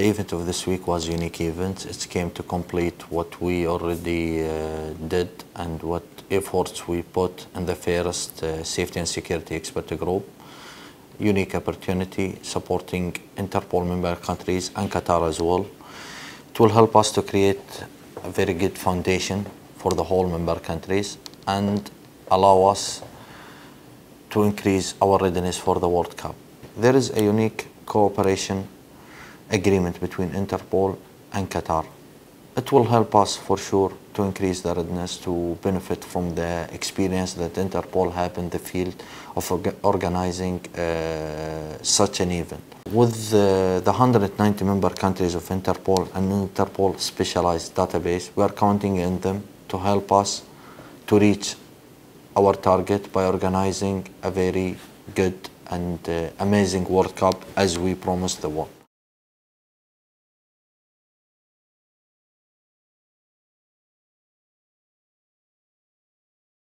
the event of this week was a unique event. It came to complete what we already did and what efforts we put in the first safety and security expert group. Unique opportunity supporting Interpol member countries and Qatar as well. It will help us to create a very good foundation for the whole member countries and allow us to increase our readiness for the World Cup. There is a unique cooperation agreement between Interpol and Qatar. It will help us for sure to increase the readiness to benefit from the experience that Interpol have in the field of organizing such an event. With the 190 member countries of Interpol and Interpol specialized database, we are counting on them to help us to reach our target by organizing a very good and amazing World Cup as we promised the world.